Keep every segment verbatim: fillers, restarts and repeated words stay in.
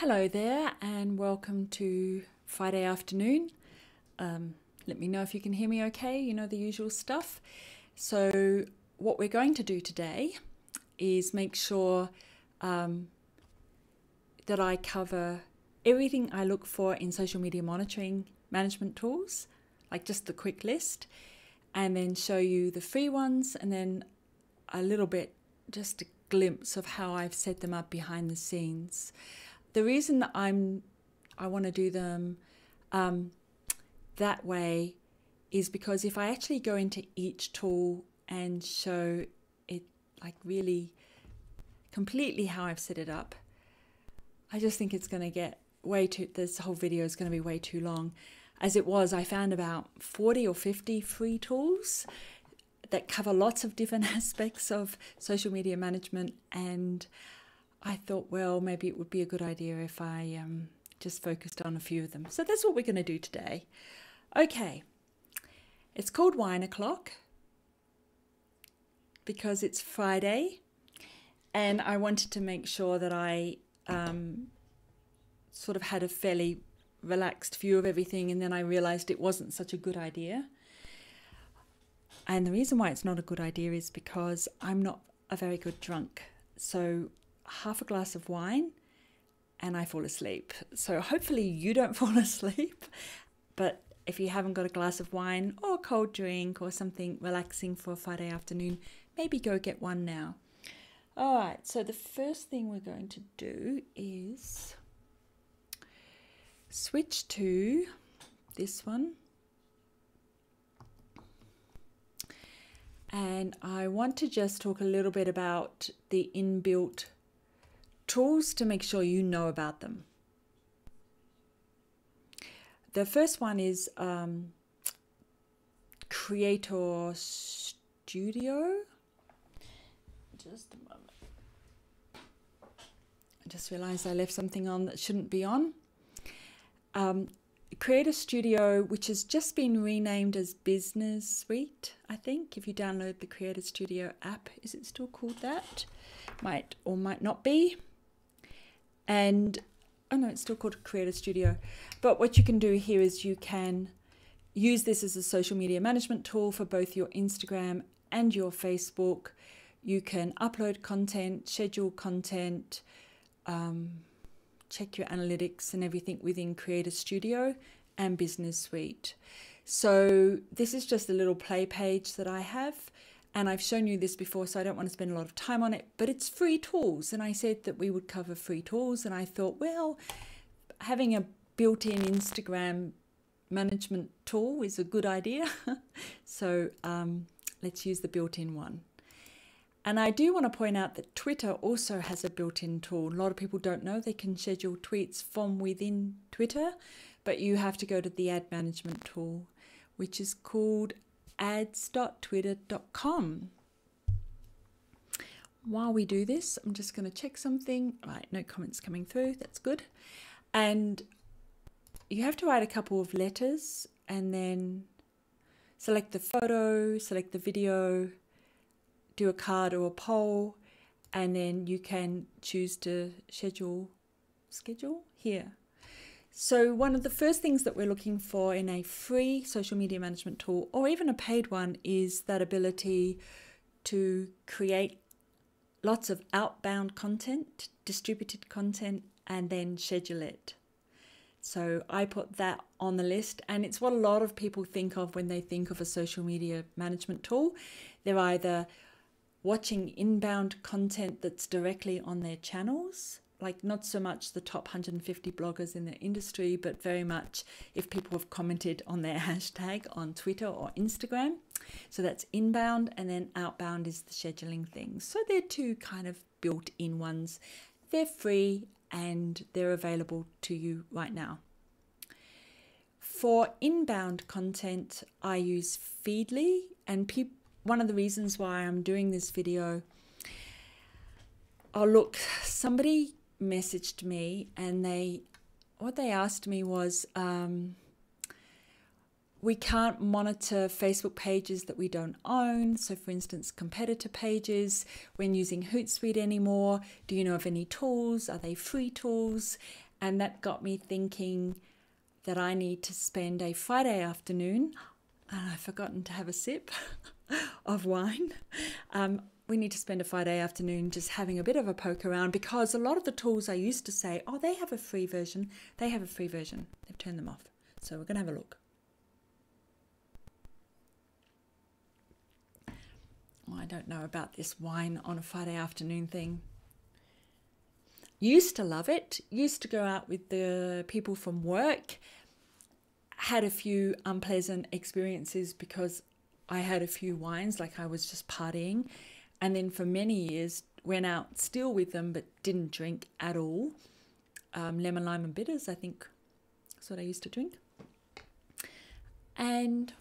Hello there and welcome to Friday afternoon. Um, let me know if you can hear me okay, you know the usual stuff. So what we're going to do today is make sure um, that I cover everything I look for in social media monitoring management tools, like just the quick list, and then show you the free ones and then a little bit, just a glimpse of how I've set them up behind the scenes. The reason that I'm, I want to do them um, that way is because if I actually go into each tool and show it like really completely how I've set it up, I just think it's going to get way too, this whole video is going to be way too long. As it was, I found about forty or fifty free tools that cover lots of different aspects of social media management, and I thought, well, maybe it would be a good idea if I um, just focused on a few of them. So that's what we're going to do today. Okay, it's called Wine O'Clock because it's Friday, and I wanted to make sure that I um, sort of had a fairly relaxed view of everything, and then I realized it wasn't such a good idea. And the reason why it's not a good idea is because I'm not a very good drunk. So half a glass of wine and I fall asleep. So hopefully you don't fall asleep, but if you haven't got a glass of wine or a cold drink or something relaxing for a Friday afternoon, maybe go get one now. All right, so the first thing we're going to do is switch to this one. And I want to just talk a little bit about the inbuilt tools to make sure you know about them. The first one is um, Creator Studio. Just a moment. I just realized I left something on that shouldn't be on. Um, Creator Studio, which has just been renamed as Business Suite, I think. If you download the Creator Studio app, is it still called that? Might or might not be. And, oh no, it's still called Creator Studio. But what you can do here is you can use this as a social media management tool for both your Instagram and your Facebook. You can upload content, schedule content, um, check your analytics and everything within Creator Studio and Business Suite. So this is just a little play page that I have. And I've shown you this before, so I don't want to spend a lot of time on it, but it's free tools. And I said that we would cover free tools. And I thought, well, having a built-in Instagram management tool is a good idea. So um, let's use the built-in one. And I do want to point out that Twitter also has a built-in tool. A lot of people don't know they can schedule tweets from within Twitter, but you have to go to the ad management tool, which is called ads dot twitter dot com. While we do this, I'm just going to check something. Right, no comments coming through. That's good. And you have to write a couple of letters and then select the photo, select the video, do a card or a poll, and then you can choose to schedule schedule here. So one of the first things that we're looking for in a free social media management tool, or even a paid one, is that ability to create lots of outbound content, distributed content, and then schedule it. So I put that on the list, and it's what a lot of people think of when they think of a social media management tool. They're either watching inbound content that's directly on their channels, like not so much the top one hundred fifty bloggers in the industry, but very much if people have commented on their hashtag on Twitter or Instagram. So that's inbound, and then outbound is the scheduling thing. So they're two kind of built-in ones. They're free and they're available to you right now. For inbound content, I use Feedly, and pe one of the reasons why I'm doing this video, oh look, somebody messaged me, and they, what they asked me was, um, we can't monitor Facebook pages that we don't own. So for instance, competitor pages, when using Hootsuite anymore, do you know of any tools? Are they free tools? And that got me thinking that I need to spend a Friday afternoon, and I've forgotten to have a sip of wine. Um, we need to spend a Friday afternoon just having a bit of a poke around, because a lot of the tools I used to say, oh, they have a free version, they have a free version. They've turned them off. So we're going to have a look. Oh, I don't know about this wine on a Friday afternoon thing. Used to love it, used to go out with the people from work, had a few unpleasant experiences because I had a few wines, like I was just partying, and then for many years went out still with them but didn't drink at all. Um, lemon, lime and bitters, I think that's what I used to drink. And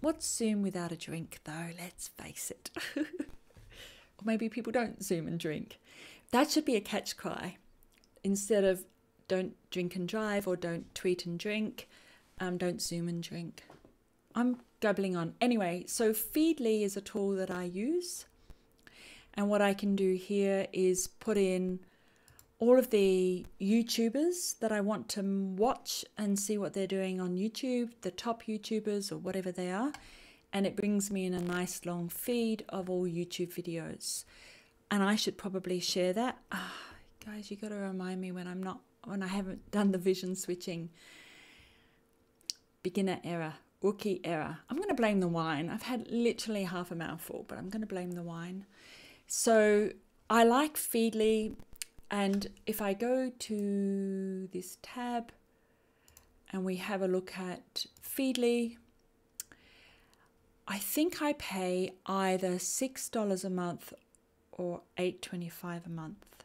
what's Zoom without a drink though, let's face it. Or maybe people don't Zoom and drink. That should be a catch cry. Instead of don't drink and drive, or don't tweet and drink, um, don't Zoom and drink. I'm gabbling on. Anyway, so Feedly is a tool that I use. And what I can do here is put in all of the YouTubers that I want to watch and see what they're doing on YouTube, the top YouTubers or whatever they are. And it brings me in a nice long feed of all YouTube videos. And I should probably share that. Oh, guys, you got to remind me when I'm not, when I haven't done the vision switching. Beginner error, rookie error. I'm going to blame the wine. I've had literally half a mouthful, but I'm going to blame the wine. So I like Feedly. And if I go to this tab and we have a look at Feedly, I think I pay either six dollars a month or eight dollars and twenty-five cents a month,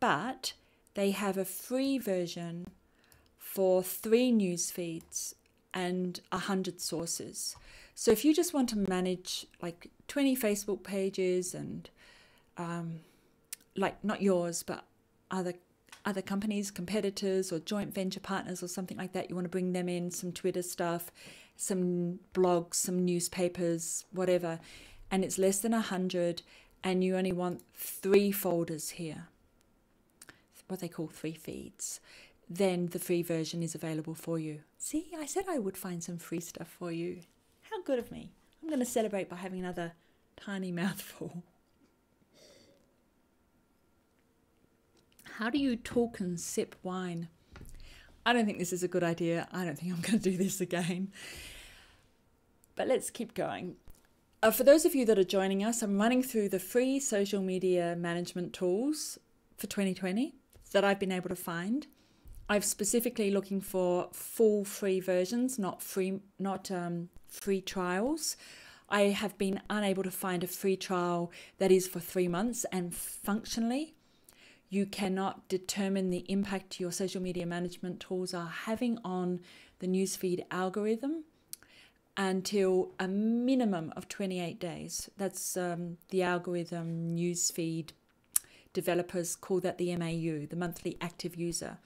but they have a free version for three news feeds and one hundred sources. So if you just want to manage like twenty Facebook pages and um, like not yours, but other, other companies, competitors or joint venture partners or something like that, you want to bring them in, some Twitter stuff, some blogs, some newspapers, whatever, and it's less than one hundred. And you only want three folders here, what they call three feeds, then the free version is available for you. See, I said I would find some free stuff for you. How good of me. I'm going to celebrate by having another tiny mouthful. How do you talk and sip wine? I don't think this is a good idea. I don't think I'm going to do this again. But let's keep going. Uh, for those of you that are joining us, I'm running through the free social media management tools for twenty twenty that I've been able to find. I've specifically looking for full free versions, not free, not um, free trials. I have been unable to find a free trial that is for three months and functionally, you cannot determine the impact your social media management tools are having on the newsfeed algorithm until a minimum of twenty-eight days. That's um, the algorithm newsfeed developers call that the M A U, the monthly active user.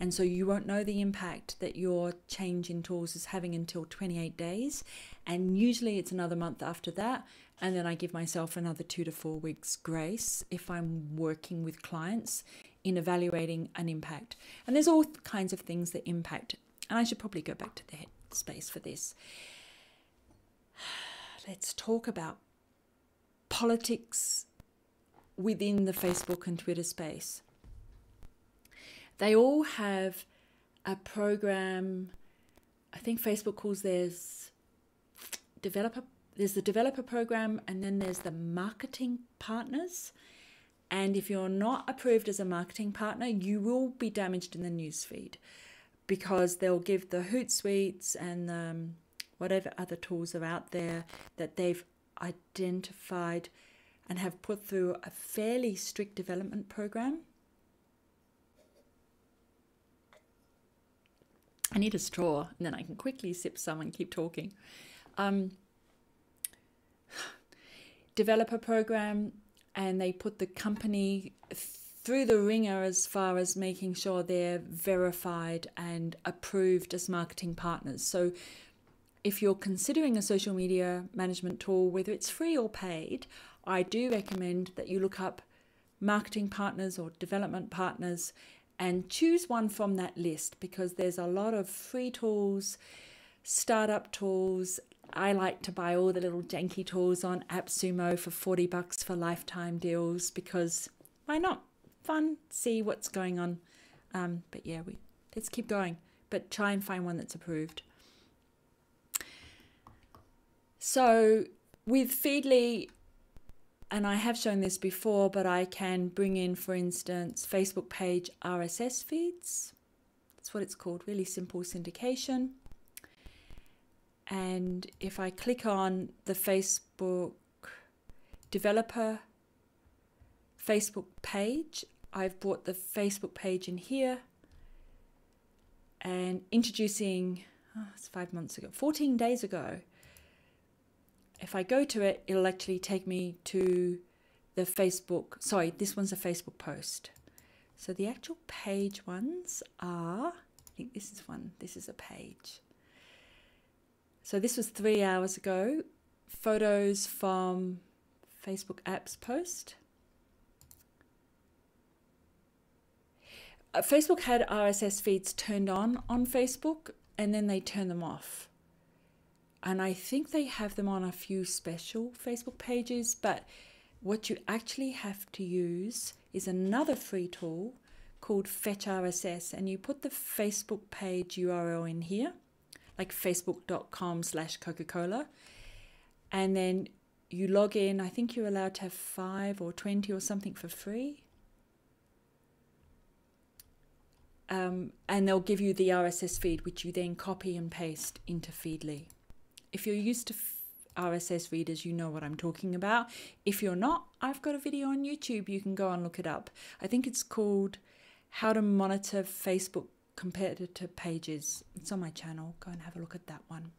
And so you won't know the impact that your change in tools is having until twenty-eight days. And usually it's another month after that. And then I give myself another two to four weeks grace if I'm working with clients in evaluating an impact. And there's all kinds of things that impact. And I should probably go back to the headspace for this. Let's talk about politics within the Facebook and Twitter space. They all have a program, I think Facebook calls theirs developer, there's the developer program, and then there's the marketing partners. And if you're not approved as a marketing partner, you will be damaged in the newsfeed because they'll give the Hootsuites and um, whatever other tools are out there that they've identified and have put through a fairly strict development program. I need a straw and then I can quickly sip some and keep talking. Um, developer program, and they put the company through the ringer as far as making sure they're verified and approved as marketing partners. So if you're considering a social media management tool, whether it's free or paid, I do recommend that you look up marketing partners or development partners and choose one from that list, because there's a lot of free tools, startup tools. I like to buy all the little janky tools on AppSumo for forty bucks for lifetime deals, because why not? Fun, see what's going on. Um, but yeah, we let's keep going, but try and find one that's approved. So with Feedly, and I have shown this before, but I can bring in, for instance, Facebook page R S S feeds. That's what it's called, really simple syndication. And if I click on the Facebook developer Facebook page, I've brought the Facebook page in here and introducing, oh, it's five months ago, fourteen days ago. If I go to it, it'll actually take me to the Facebook, sorry, this one's a Facebook post. So the actual page ones are, I think this is one, this is a page. So this was three hours ago, photos from Facebook apps post. Uh, Facebook had R S S feeds turned on on Facebook, and then they turn them off. And I think they have them on a few special Facebook pages, but what you actually have to use is another free tool called Fetch R S S, and you put the Facebook page U R L in here, like facebook.com slash Coca-Cola, and then you log in. I think you're allowed to have five or twenty or something for free. Um, and they'll give you the R S S feed, which you then copy and paste into Feedly. If you're used to R S S readers, you know what I'm talking about. If you're not, I've got a video on YouTube. You can go and look it up. I think it's called How to Monitor Facebook Competitor Pages. It's on my channel. Go and have a look at that one.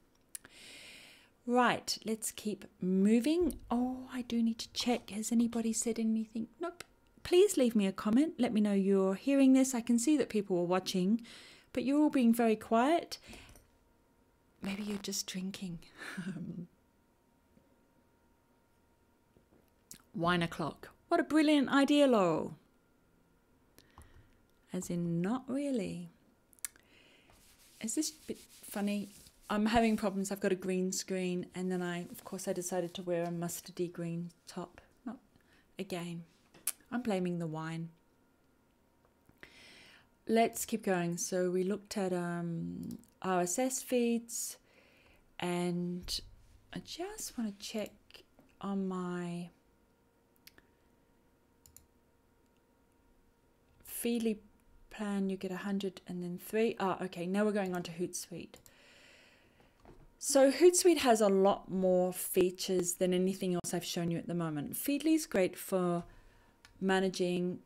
Right, let's keep moving. Oh, I do need to check. Has anybody said anything? Nope. Please leave me a comment. Let me know you're hearing this. I can see that people are watching, but you're all being very quiet. Maybe you're just drinking. Wine o'clock. What a brilliant idea, Laurel. As in, not really. Is this a bit funny? I'm having problems. I've got a green screen, and then I, of course, I decided to wear a mustardy green top. Not again. I'm blaming the wine. Let's keep going. So we looked at um, R S S feeds, and I just want to check on my Feedly plan. You get one hundred and then three. Ah, okay. Now we're going on to Hootsuite. So Hootsuite has a lot more features than anything else I've shown you at the moment. Feedly is great for managing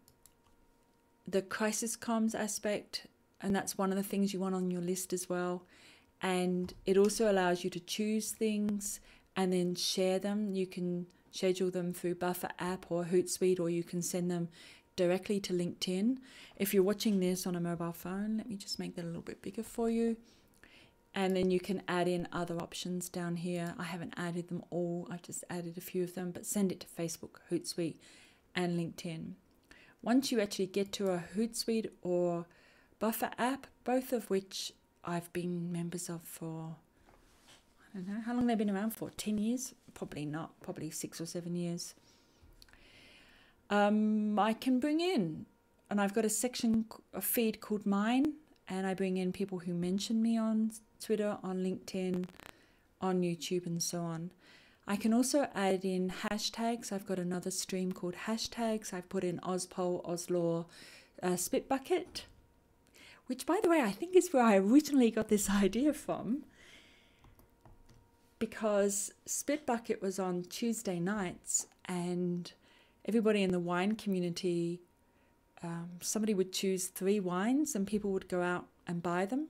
the crisis comms aspect, and that's one of the things you want on your list as well. And it also allows you to choose things and then share them. You can schedule them through Buffer app or Hootsuite, or you can send them directly to LinkedIn. If you're watching this on a mobile phone, let me just make that a little bit bigger for you. And then you can add in other options down here. I haven't added them all. I've just added a few of them, but send it to Facebook, Hootsuite, and LinkedIn. Once you actually get to a Hootsuite or Buffer app, both of which I've been members of for, I don't know, how long they've been around for, ten years? Probably not, probably six or seven years. Um, I can bring in, and I've got a section, a feed called Mine, and I bring in people who mention me on Twitter, on LinkedIn, on YouTube, and so on. I can also add in hashtags. I've got another stream called hashtags. I've put in OzPoll, OzLaw, uh, Spitbucket, which, by the way, I think is where I originally got this idea from, because Spitbucket was on Tuesday nights, and everybody in the wine community, um, somebody would choose three wines and people would go out and buy them.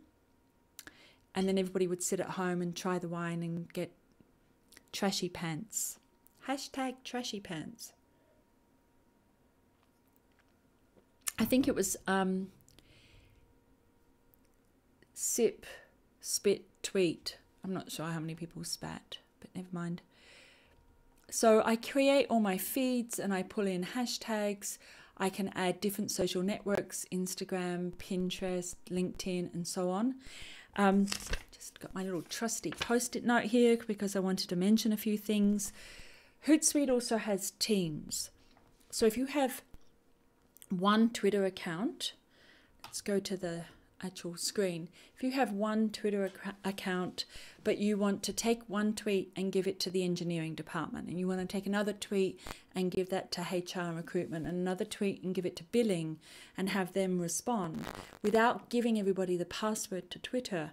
And then everybody would sit at home and try the wine and get trashy pants. Hashtag trashy pants. I think it was um, sip, spit, tweet. I'm not sure how many people spat, but never mind. So I create all my feeds and I pull in hashtags. I can add different social networks, Instagram, Pinterest, LinkedIn, and so on. Um, just got my little trusty post-it note here because I wanted to mention a few things. Hootsuite also has teams. So if you have one Twitter account, let's go to the actual screen. If you have one Twitter ac account, but you want to take one tweet and give it to the engineering department, and you want to take another tweet and give that to H R recruitment, and another tweet and give it to billing and have them respond without giving everybody the password to Twitter,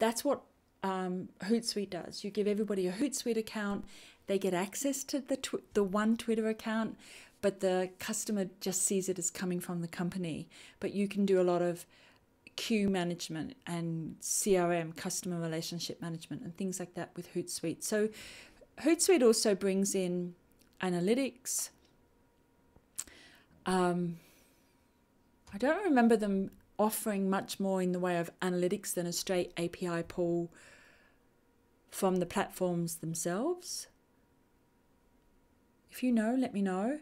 that's what um, Hootsuite does. You give everybody a Hootsuite account, they get access to the, tw the one Twitter account, but the customer just sees it as coming from the company. But you can do a lot of queue management and C R M, customer relationship management, and things like that with Hootsuite. So Hootsuite also brings in analytics. Um, I don't remember them offering much more in the way of analytics than a straight A P I pull from the platforms themselves. If you know, let me know.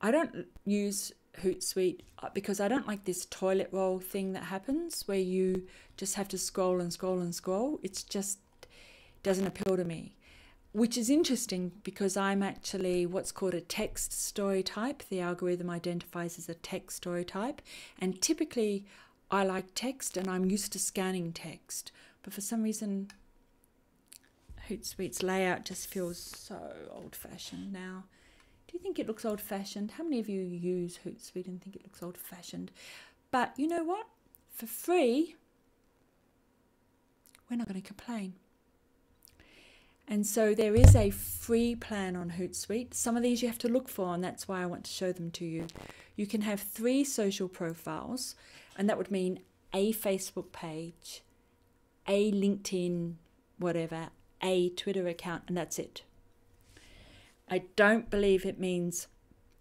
I don't use Hootsuite because I don't like this toilet roll thing that happens where you just have to scroll and scroll and scroll. It's just doesn't appeal to me, which is interesting because I'm actually what's called a text story type. The algorithm identifies as a text story type, and typically I like text and I'm used to scanning text, but for some reason Hootsuite's layout just feels so old-fashioned now. Do you think it looks old-fashioned? How many of you use Hootsuite and think it looks old-fashioned? But you know what? For free, we're not going to complain. And so there is a free plan on Hootsuite. Some of these you have to look for, and that's why I want to show them to you. You can have three social profiles, and that would mean a Facebook page, a LinkedIn, whatever, a Twitter account, and that's it. I don't believe it means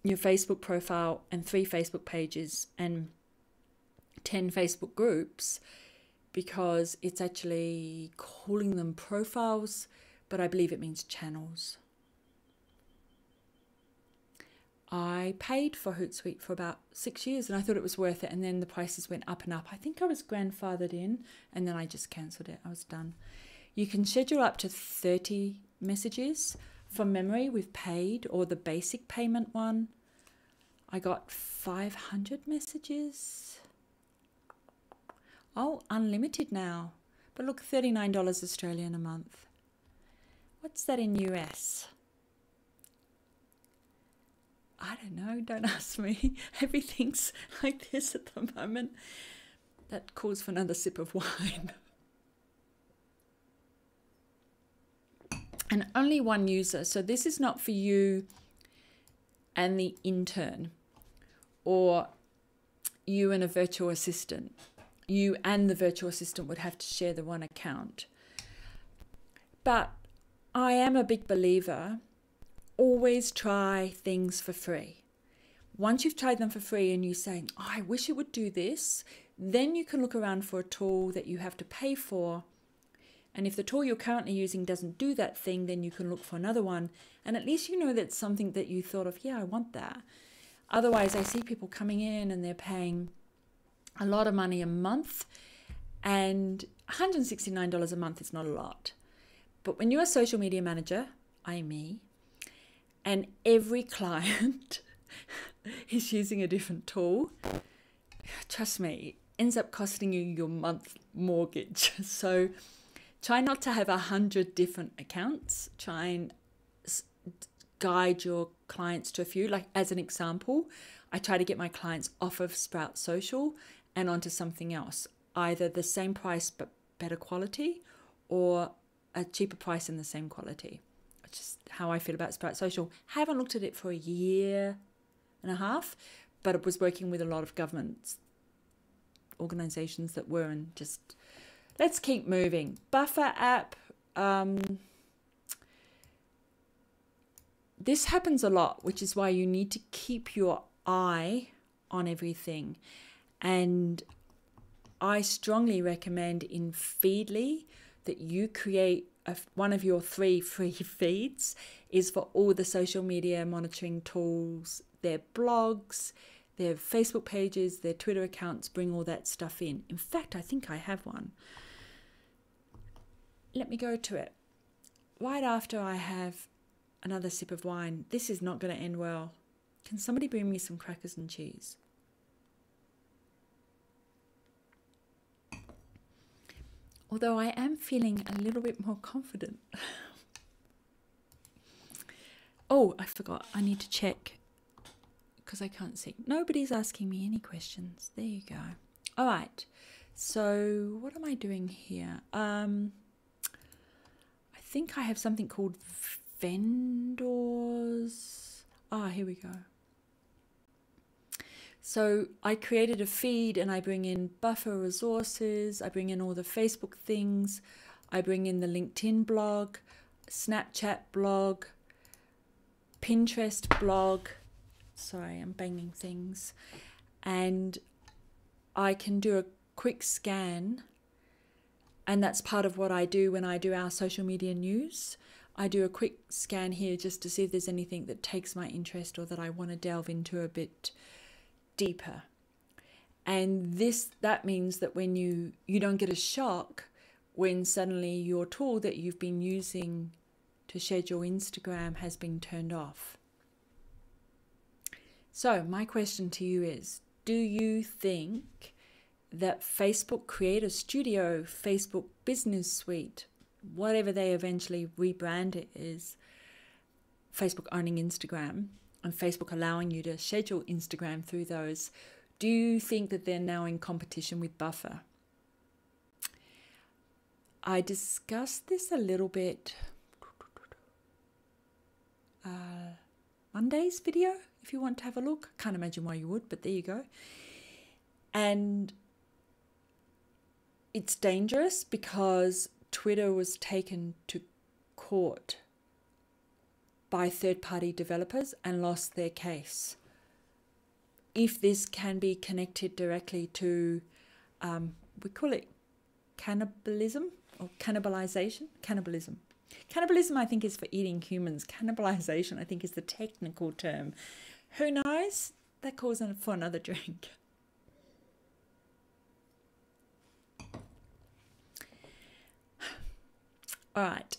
your Facebook profile and three Facebook pages and ten Facebook groups, because it's actually calling them profiles, but I believe it means channels. I paid for Hootsuite for about six years and I thought it was worth it, and then the prices went up and up. I think I was grandfathered in and then I just cancelled it. I was done. You can schedule up to thirty messages. From memory, we've paid, or the basic payment one, I got five hundred messages. Oh, unlimited now. But look, thirty-nine dollars Australian a month. What's that in U S? I don't know, don't ask me. Everything's like this at the moment. That calls for another sip of wine. And only one user. So this is not for you and the intern, or you and a virtual assistant. You and the virtual assistant would have to share the one account. But I am a big believer, always try things for free. Once you've tried them for free and you say, oh, I wish it would do this, then you can look around for a tool that you have to pay for. And if the tool you're currently using doesn't do that thing, then you can look for another one. And at least you know that's something that you thought of, yeah, I want that. Otherwise, I see people coming in and they're paying a lot of money a month, and one hundred sixty-nine dollars a month is not a lot. But when you're a social media manager, I me, and every client is using a different tool, trust me, it ends up costing you your month mortgage. So try not to have a hundred different accounts. Try and guide your clients to a few. Like as an example, I try to get my clients off of Sprout Social and onto something else, either the same price but better quality, or a cheaper price and the same quality. It's just how I feel about Sprout Social. Haven't looked at it for a year and a half, but it was working with a lot of government organizations that were, and just let's keep moving. Buffer app. Um, this happens a lot, which is why you need to keep your eye on everything. And I strongly recommend in Feedly that you create a, one of your three free feeds is for all the social media monitoring tools, their blogs, their Facebook pages, their Twitter accounts, bring all that stuff in. In fact, I think I have one. Let me go to it. Right after I have another sip of wine, this is not going to end well. Can somebody bring me some crackers and cheese? Although I am feeling a little bit more confident. Oh, I forgot. I need to check because I can't see. Nobody's asking me any questions. There you go. All right. So what am I doing here? Um, I think I have something called vendors. Ah, here we go. So I created a feed and I bring in Buffer resources, I bring in all the Facebook things, I bring in the LinkedIn blog, Snapchat blog, Pinterest blog, sorry, I'm banging things, and I can do a quick scan, and that's part of what I do when I do our social media news. I do a quick scan here just to see if there's anything that takes my interest or that I want to delve into a bit deeper. And this, that means that when you you don't get a shock when suddenly your tool that you've been using to schedule Instagram has been turned off. So my question to you is, do you think that Facebook Creator Studio, Facebook Business Suite, whatever they eventually rebrand it is, Facebook owning Instagram, and Facebook allowing you to schedule Instagram through those, do you think that they're now in competition with Buffer? I discussed this a little bit uh, Monday's video, if you want to have a look. Can't imagine why you would, but there you go. And it's dangerous because Twitter was taken to court by third-party developers and lost their case. If this can be connected directly to, um, we call it cannibalism or cannibalization, cannibalism. Cannibalism, I think, is for eating humans. Cannibalization, I think, is the technical term. Who knows? That calls for another drink. All right.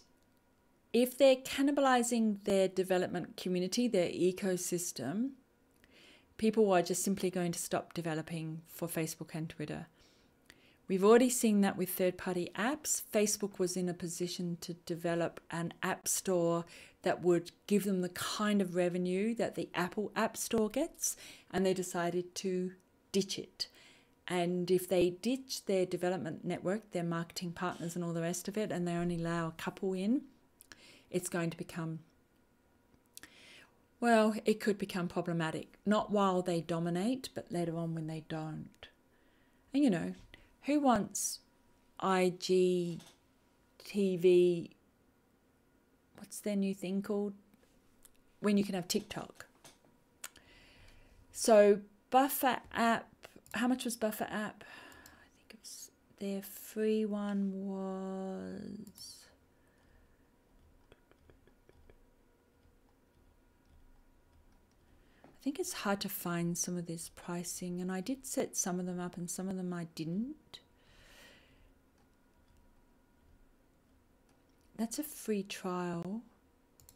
If they're cannibalizing their development community, their ecosystem, people are just simply going to stop developing for Facebook and Twitter. We've already seen that with third-party apps. Facebook was in a position to develop an app store that would give them the kind of revenue that the Apple App Store gets, and they decided to ditch it. And if they ditch their development network, their marketing partners and all the rest of it, and they only allow a couple in, it's going to become, well, it could become problematic. Not while they dominate, but later on when they don't. And, you know, who wants I G T V? What's their new thing called? When you can have TikTok. So Buffer app, how much was Buffer app? I think it was, their free one was... I think it's hard to find some of this pricing, and I did set some of them up and some of them I didn't. That's a free trial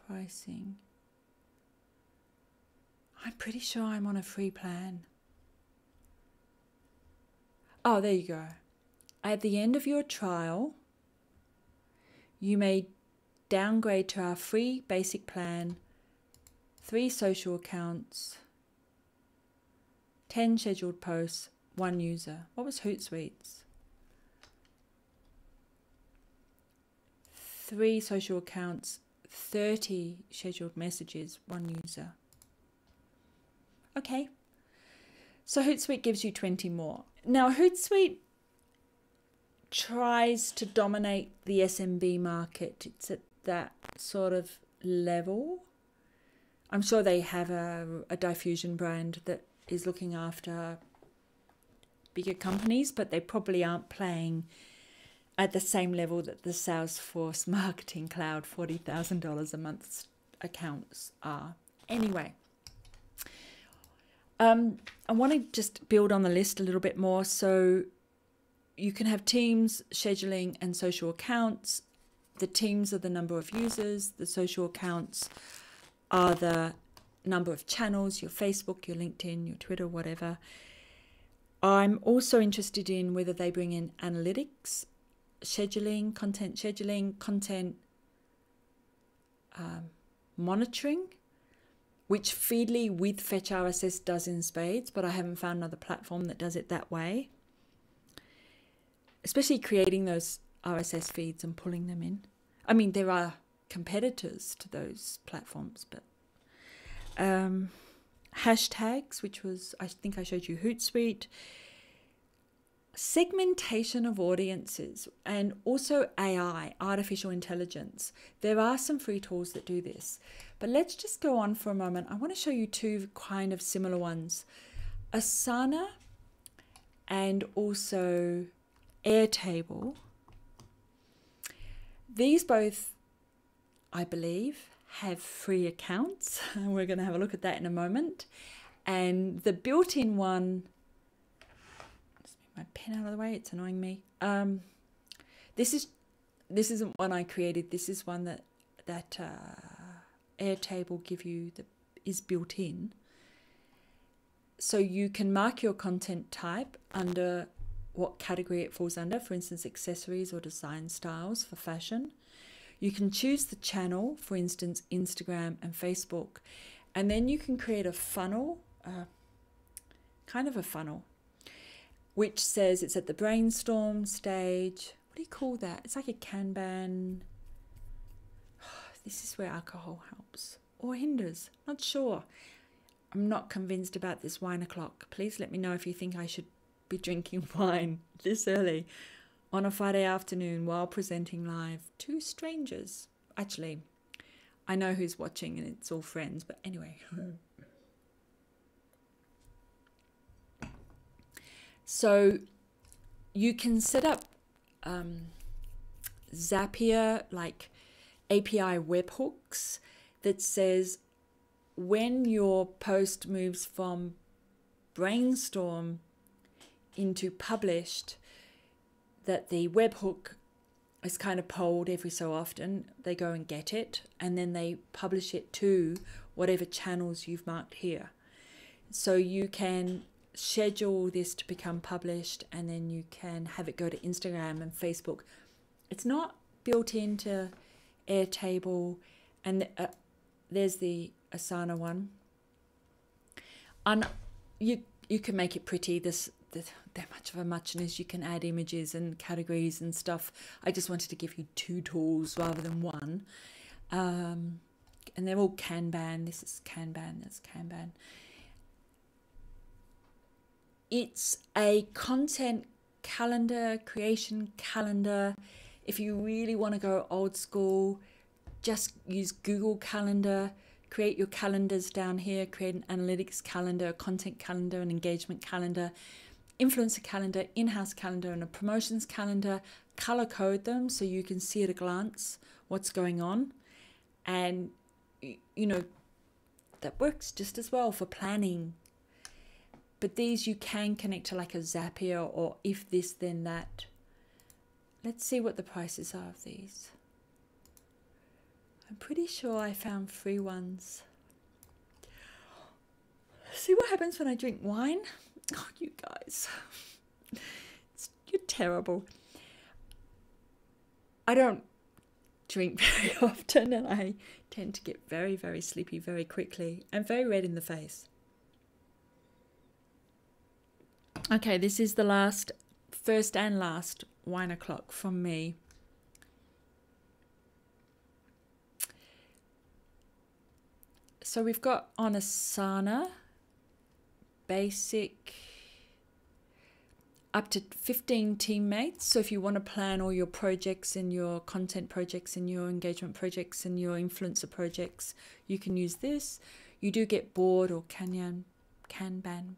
pricing. I'm pretty sure I'm on a free plan. Oh, there you go. At the end of your trial, you may downgrade to our free basic plan. Three social accounts, ten scheduled posts, one user. What was Hootsuite's? Three social accounts, thirty scheduled messages, one user. Okay. So Hootsuite gives you twenty more. Now Hootsuite tries to dominate the S M B market. It's at that sort of level. I'm sure they have a, a diffusion brand that is looking after bigger companies, but they probably aren't playing at the same level that the Salesforce Marketing Cloud forty thousand dollars a month accounts are anyway. Um, I want to just build on the list a little bit more. So you can have teams, scheduling, and social accounts. The teams are the number of users. The social accounts are the number of channels, your Facebook, your LinkedIn, your Twitter, whatever. I'm also interested in whether they bring in analytics, scheduling, content scheduling, content um, monitoring, which Feedly with Fetch R S S does in spades, but I haven't found another platform that does it that way. Especially creating those R S S feeds and pulling them in. I mean, there are competitors to those platforms, but um, hashtags, which was, I think I showed you Hootsuite, segmentation of audiences, and also A I, artificial intelligence. There are some free tools that do this, but let's just go on for a moment. I want to show you two kind of similar ones, Asana and also Airtable. These both, I believe, have free accounts. And we're going to have a look at that in a moment. And the built-in one, just move my pen out of the way, it's annoying me. Um, this is, this isn't one I created. This is one that that uh, Airtable give you that is built in. So you can mark your content type under what category it falls under, for instance, accessories or design styles for fashion. You can choose the channel, for instance, Instagram and Facebook, and then you can create a funnel, uh, kind of a funnel, which says it's at the brainstorm stage. What do you call that? It's like a Kanban. This is where alcohol helps or hinders. Not sure. I'm not convinced about this wine o'clock. Please let me know if you think I should be drinking wine this early on a Friday afternoon while presenting live to strangers. Actually, I know who's watching and it's all friends, but anyway. So you can set up um, Zapier, like A P I webhooks that says when your post moves from brainstorm into published, that the webhook is kind of polled every so often. They go and get it, and then they publish it to whatever channels you've marked here. So you can schedule this to become published, and then you can have it go to Instagram and Facebook. It's not built into Airtable, and uh, there's the Asana one. And you you can make it pretty. This that much of a muchness. You can add images and categories and stuff. I just wanted to give you two tools rather than one. Um, and they're all Kanban. This is Kanban, that's Kanban. It's a content calendar, creation calendar. If you really want to go old school, just use Google Calendar. Create your calendars down here. Create an analytics calendar, a content calendar, an engagement calendar, influencer calendar, in-house calendar, and a promotions calendar. Color code them so you can see at a glance what's going on. And, you know, that works just as well for planning. But these you can connect to like a Zapier or if this, then that. Let's see what the prices are of these. I'm pretty sure I found free ones. See what happens when I drink wine? Oh, you guys, it's, you're terrible. I don't drink very often and I tend to get very, very sleepy very quickly and very red in the face. Okay, this is the last, first and last wine o'clock from me. So we've got on Asana, basic, up to fifteen teammates. So if you want to plan all your projects and your content projects and your engagement projects and your influencer projects, you can use this. You do get board or Kanban, Kanban.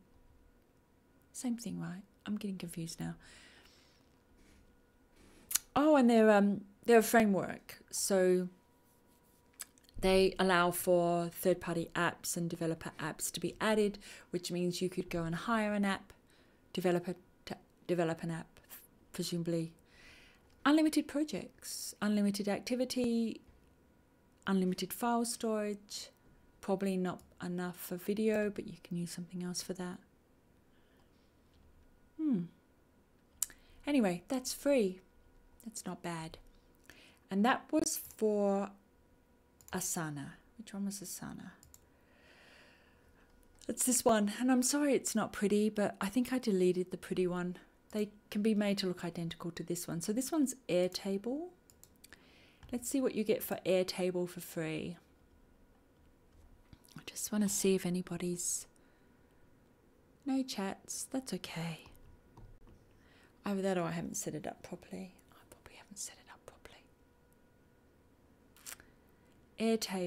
Same thing, right? I'm getting confused now. Oh, and they're um they're a framework. So They allow for third-party apps and developer apps to be added, which means you could go and hire an app, develop, a, develop an app, presumably. Unlimited projects, unlimited activity, unlimited file storage, probably not enough for video, but you can use something else for that. Hmm. Anyway, that's free. That's not bad. And that was for Asana. Which one was Asana? It's this one. And I'm sorry it's not pretty, but I think I deleted the pretty one. They can be made to look identical to this one. So this one's Airtable. Let's see what you get for Airtable for free. I just want to see if anybody's... No chats. That's okay. Either that or I haven't set it up properly. I probably haven't set it up properly.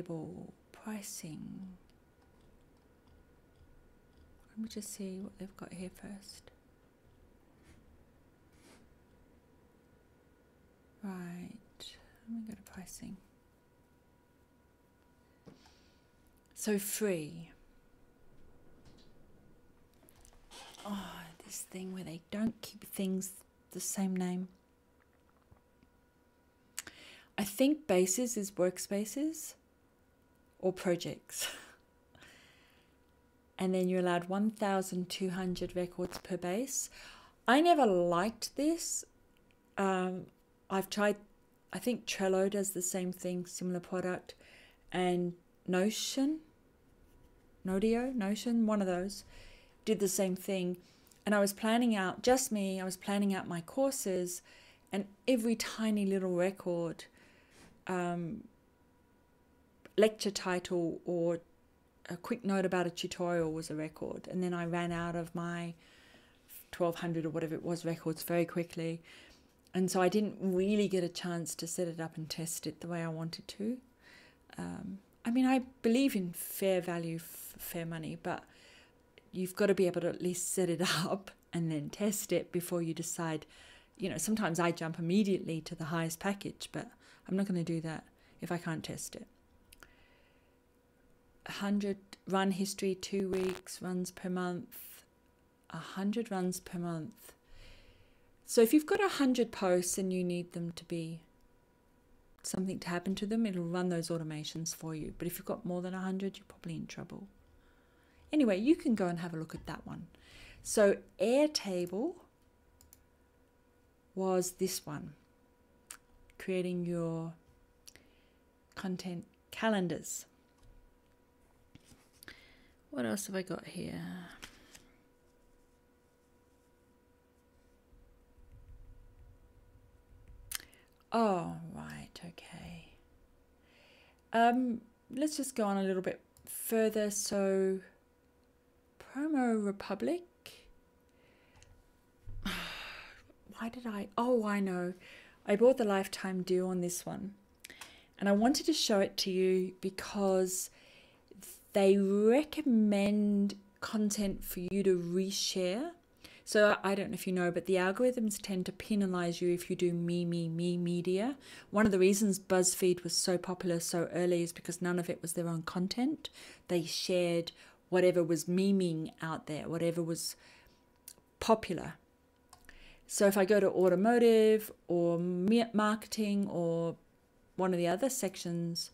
Airtable. Pricing. Let me just see what they've got here first. Right. Let me go to pricing. So free. Oh, this thing where they don't keep things the same name. I think bases is workspaces or projects. And then you're allowed one thousand two hundred records per base. I never liked this. Um, I've tried, I think Trello does the same thing, similar product, and Notion, Nodio, Notion, one of those. Did the same thing, and I was planning out, just me, I was planning out my courses, and every tiny little record, um, lecture title or a quick note about a tutorial was a record, and then I ran out of my twelve hundred or whatever it was records very quickly, and so I didn't really get a chance to set it up and test it the way I wanted to. Um, I mean, I believe in fair value for fair money, but you've got to be able to at least set it up and then test it before you decide. You know, sometimes I jump immediately to the highest package, but I'm not going to do that if I can't test it. one hundred run history, two weeks, runs per month, one hundred runs per month. So if you've got one hundred posts and you need them to be something to happen to them, it'll run those automations for you. But if you've got more than one hundred, you're probably in trouble. Anyway, you can go and have a look at that one. So Airtable was this one, creating your content calendars. What else have I got here? Oh, right, okay. Um, let's just go on a little bit further. So... Promo Republic. Why did I? Oh, I know. I bought the lifetime deal on this one. And I wanted to show it to you because they recommend content for you to reshare. So I don't know if you know, but the algorithms tend to penalize you if you do me, me, me media. One of the reasons BuzzFeed was so popular so early is because none of it was their own content. They shared whatever was memeing out there, whatever was popular. So if I go to automotive or marketing or one of the other sections,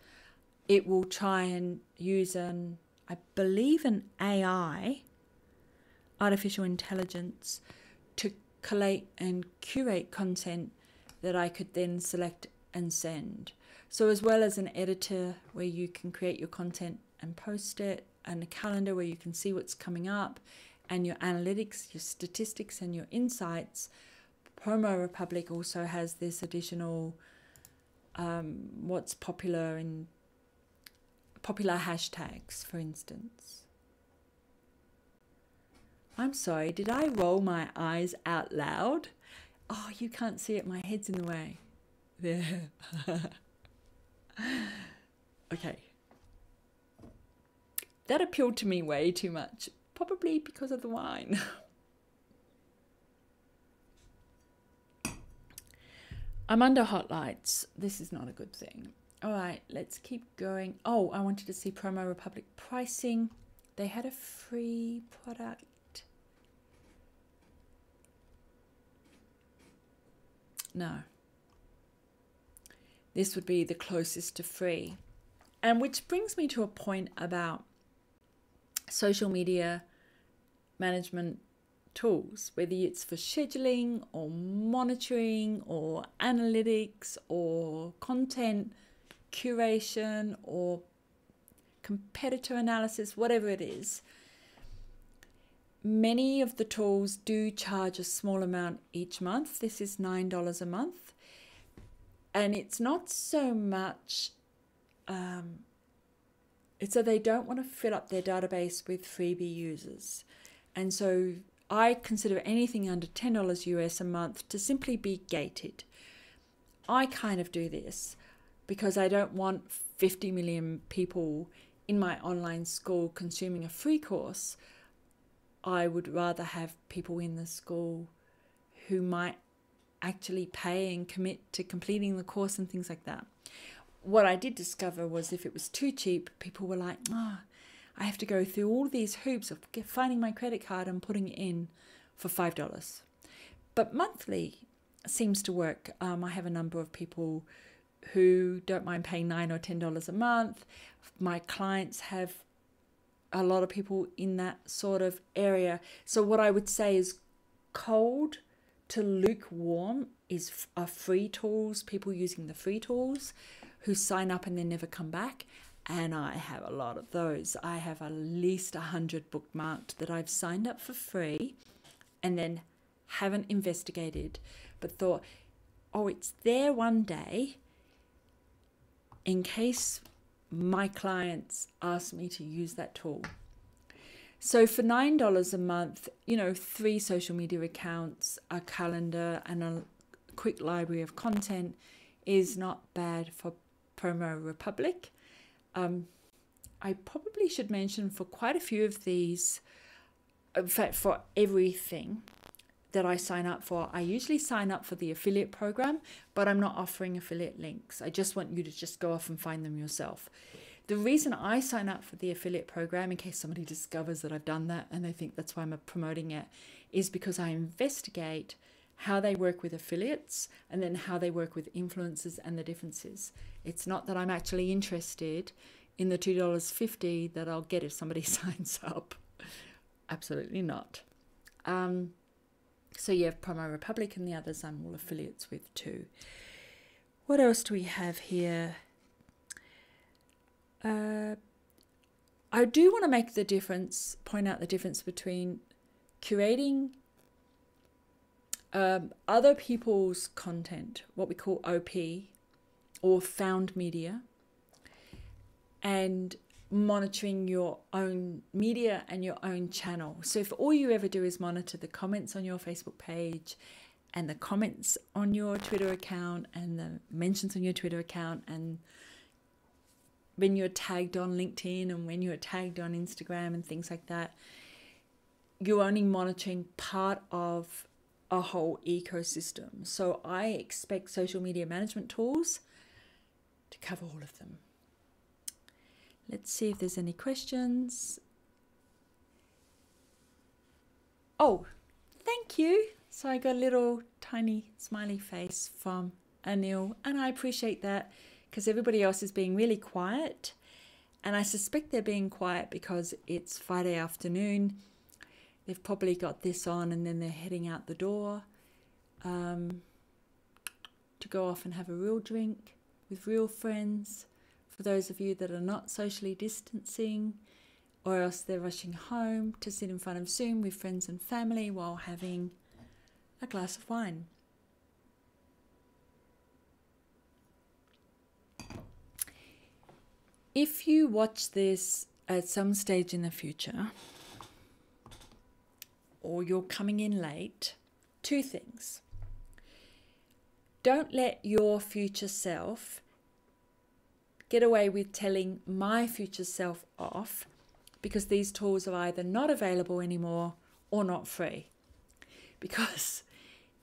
it will try and use an, I believe an A I, artificial intelligence, to collate and curate content that I could then select and send. So as well as an editor where you can create your content and post it, and a calendar where you can see what's coming up and your analytics, your statistics and your insights. Promo Republic also has this additional um, what's popular in popular hashtags, for instance. I'm sorry, did I roll my eyes out loud? Oh, you can't see it, my head's in the way. There. Okay. That appealed to me way too much, probably because of the wine. I'm under hot lights. This is not a good thing. All right, let's keep going. Oh, I wanted to see Promo Republic pricing. They had a free product. No. This would be the closest to free. And which brings me to a point about social media management tools, whether it's for scheduling or monitoring or analytics or content curation or competitor analysis, whatever it is. Many of the tools do charge a small amount each month. This is nine dollars a month. And it's not so much, um, it's so they don't want to fill up their database with freebie users. And so I consider anything under ten dollars U S a month to simply be gated. I kind of do this because I don't want fifty million people in my online school consuming a free course. I would rather have people in the school who might actually pay and commit to completing the course and things like that. What I did discover was if it was too cheap, people were like, oh, I have to go through all these hoops of finding my credit card and putting it in for five dollars. But monthly seems to work. Um, I have a number of people who don't mind paying nine or ten dollars a month. My clients have a lot of people in that sort of area. So what I would say is cold to lukewarm is are free tools, people using the free tools who sign up and then never come back. And I have a lot of those. I have at least a hundred bookmarked that I've signed up for free and then haven't investigated, but thought, oh, it's there one day in case my clients asked me to use that tool. So for nine dollars a month, you know, three social media accounts, a calendar and a quick library of content is not bad for Promo Republic. Um, I probably should mention for quite a few of these, in fact, for everything that I sign up for, I usually sign up for the affiliate program, but I'm not offering affiliate links. I just want you to just go off and find them yourself. The reason I sign up for the affiliate program, in case somebody discovers that I've done that and they think that's why I'm promoting it, is because I investigate how they work with affiliates and then how they work with influencers and the differences. It's not that I'm actually interested in the two dollars fifty that I'll get if somebody signs up. Absolutely not. Um, so you have Promo Republic and the others I'm all affiliates with too. What else do we have here? Uh, I do want to make the difference, point out the difference between curating um, other people's content, what we call O P or found media, and monitoring your own media and your own channel. So if all you ever do is monitor the comments on your Facebook page and the comments on your Twitter account and the mentions on your Twitter account and when you're tagged on LinkedIn and when you're tagged on Instagram and things like that, you're only monitoring part of a whole ecosystem. So I expect social media management tools to cover all of them. Let's see if there's any questions. Oh, thank you. So I got a little tiny smiley face from Anil, and I appreciate that, because everybody else is being really quiet, and I suspect they're being quiet because it's Friday afternoon. They've probably got this on and then they're heading out the door um, to go off and have a real drink with real friends, for those of you that are not socially distancing, or else they're rushing home to sit in front of Zoom with friends and family while having a glass of wine. If you watch this at some stage in the future, or you're coming in late, two things. Don't let your future self get away with telling my future self off because these tools are either not available anymore or not free. Because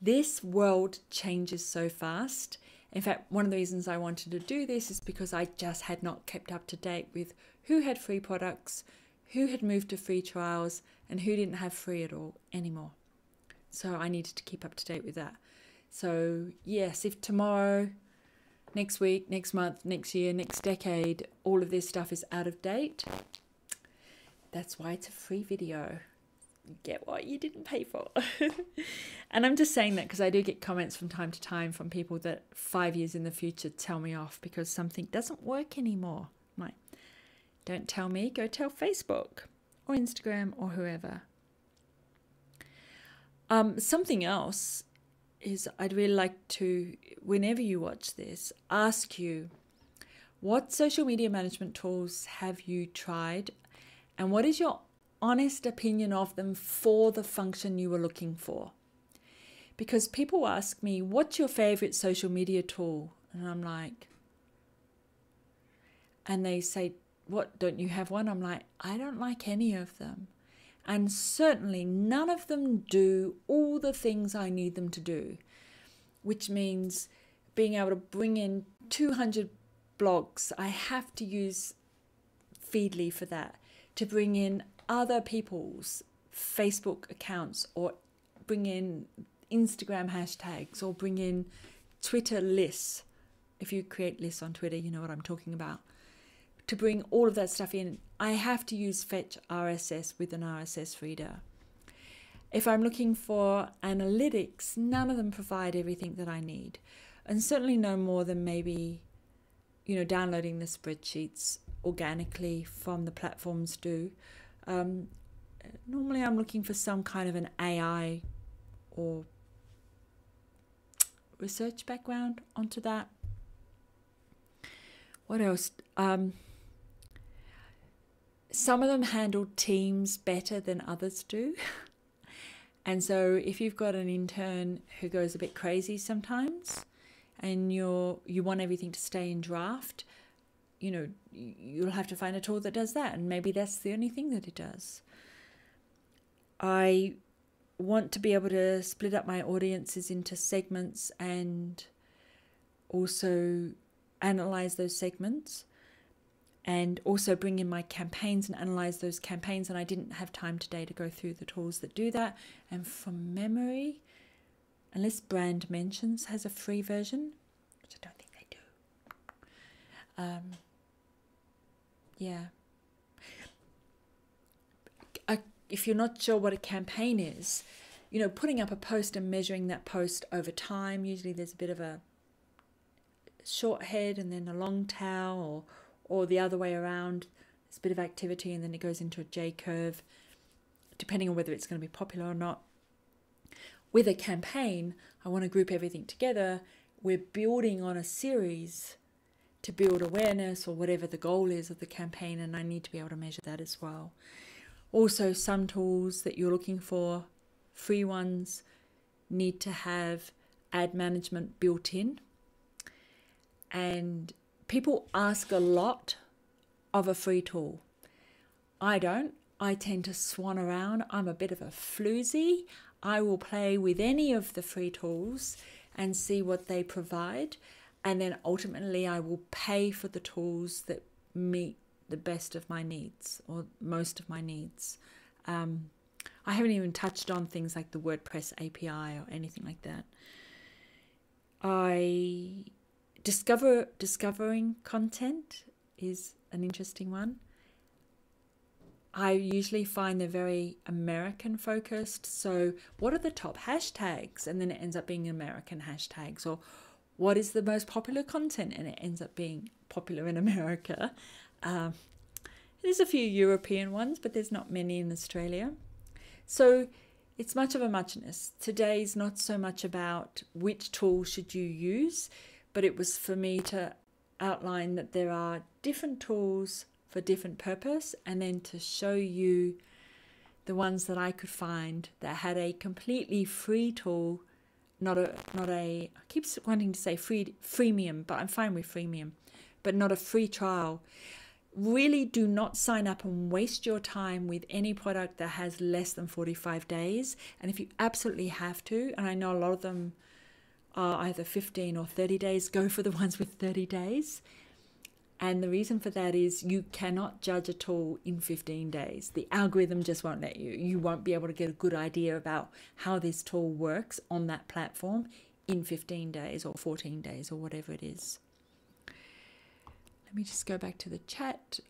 this world changes so fast In fact, one of the reasons I wanted to do this is because I just had not kept up to date with who had free products, who had moved to free trials, and who didn't have free at all anymore. So I needed to keep up to date with that. So yes, if tomorrow, next week, next month, next year, next decade, all of this stuff is out of date, that's why it's a free video. You get what you didn't pay for. And I'm just saying that because I do get comments from time to time from people that five years in the future tell me off because something doesn't work anymore. I'm like, don't tell me, go tell Facebook or Instagram or whoever. Um, something else is I'd really like to, whenever you watch this, ask you, what social media management tools have you tried and what is your honest opinion of them for the function you were looking for? Because people ask me, what's your favorite social media tool? And I'm like, and they say, what, don't you have one? I'm like, I don't like any of them. And certainly none of them do all the things I need them to do, which means being able to bring in two hundred blogs. I have to use Feedly for that, to bring in other people's Facebook accounts or bring in Instagram hashtags or bring in Twitter lists. If you create lists on Twitter, you know what I'm talking about. To bring all of that stuff in, I have to use Fetch R S S with an R S S reader. If I'm looking for analytics, none of them provide everything that I need. And certainly no more than maybe, you know, downloading the spreadsheets organically from the platforms do. Um, normally I'm looking for some kind of an A I or research background onto that. What else? Um, some of them handle teams better than others do. And so if you've got an intern who goes a bit crazy sometimes and you're, you want everything to stay in draft, you know, you'll have to find a tool that does that. And maybe that's the only thing that it does. I want to be able to split up my audiences into segments and also analyze those segments and also bring in my campaigns and analyze those campaigns. And I didn't have time today to go through the tools that do that. And from memory, unless Brand Mentions has a free version, which I don't think they do. Um, yeah. I, if you're not sure what a campaign is, you know, putting up a post and measuring that post over time, usually there's a bit of a short head and then a long tail, or or the other way around, it's a bit of activity and then it goes into a J curve, depending on whether it's going to be popular or not. With a campaign, I want to group everything together. We're building on a series to build awareness or whatever the goal is of the campaign, and I need to be able to measure that as well. Also, some tools that you're looking for, free ones, need to have ad management built in. And people ask a lot of a free tool. I don't. I tend to swan around. I'm a bit of a floozy. I will play with any of the free tools and see what they provide. And then ultimately I will pay for the tools that meet the best of my needs or most of my needs. Um, I haven't even touched on things like the WordPress A P I or anything like that. I... Discover, discovering content is an interesting one. I usually find they're very American focused. So what are the top hashtags? And then it ends up being American hashtags. Or what is the most popular content? And it ends up being popular in America. Um, there's a few European ones, but there's not many in Australia. So it's much of a muchness. Today's not so much about which tool should you use, but it was for me to outline that there are different tools for different purpose, and then to show you the ones that I could find that had a completely free tool, not a, not a, I keep wanting to say free, freemium, but I'm fine with freemium, but not a free trial. Really do not sign up and waste your time with any product that has less than forty-five days. And if you absolutely have to, and I know a lot of them are either fifteen or thirty days. Go for the ones with thirty days. And the reason for that is you cannot judge a tool in fifteen days. The algorithm just won't let you. You won't be able to get a good idea about how this tool works on that platform in fifteen days or fourteen days or whatever it is. Let me just go back to the chat.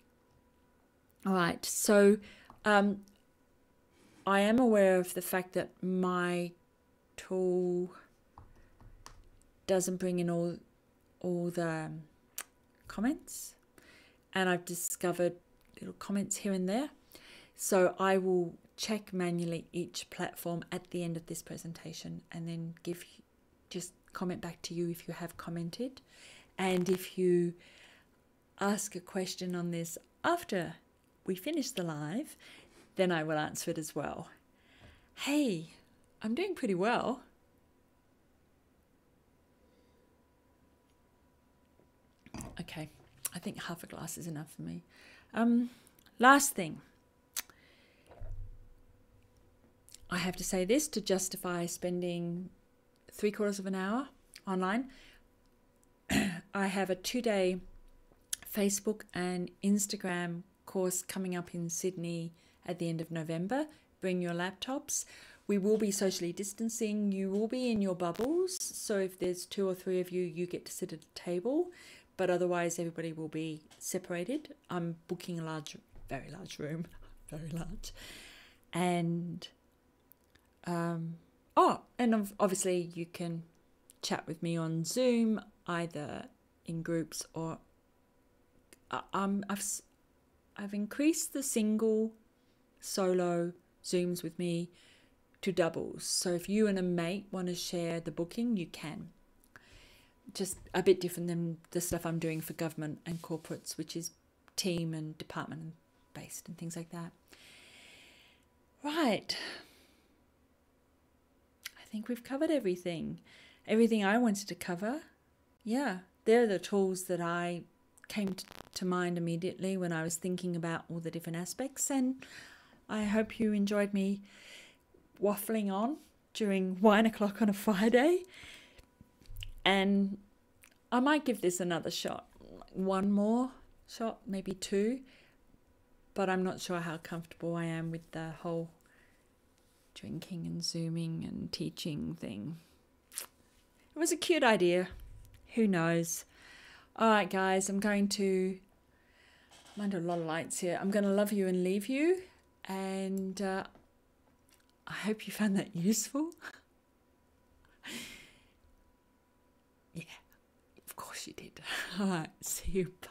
All right, so um, I am aware of the fact that my tool doesn't bring in all, all the comments, and I've discovered little comments here and there. So I will check manually each platform at the end of this presentation and then give just comment back to you if you have commented. And if you ask a question on this after we finish the live, then I will answer it as well. Hey, I'm doing pretty well. Okay, I think half a glass is enough for me. Um, last thing. I have to say this to justify spending three quarters of an hour online. I have a two-day Facebook and Instagram course coming up in Sydney at the end of November. Bring your laptops. We will be socially distancing. You will be in your bubbles. So if there's two or three of you, you get to sit at a table. But otherwise, everybody will be separated. I'm booking a large, very large room, very large. And, um, oh, and obviously you can chat with me on Zoom, either in groups or, um, I've, I've increased the single solo Zooms with me to doubles. So if you and a mate want to share the booking, you can. Just a bit different than the stuff I'm doing for government and corporates, which is team and department based and things like that. Right. I think we've covered everything. Everything I wanted to cover. Yeah, they're the tools that I came to mind immediately when I was thinking about all the different aspects. And I hope you enjoyed me waffling on during wine o'clock on a Friday. And I might give this another shot, one more shot, maybe two, but I'm not sure how comfortable I am with the whole drinking and Zooming and teaching thing. It was a cute idea. Who knows? All right, guys, I'm going to, I'm under a lot of lights here. I'm going to love you and leave you. And uh, I hope you found that useful. Yeah, of course you did. All right, see you. Bye.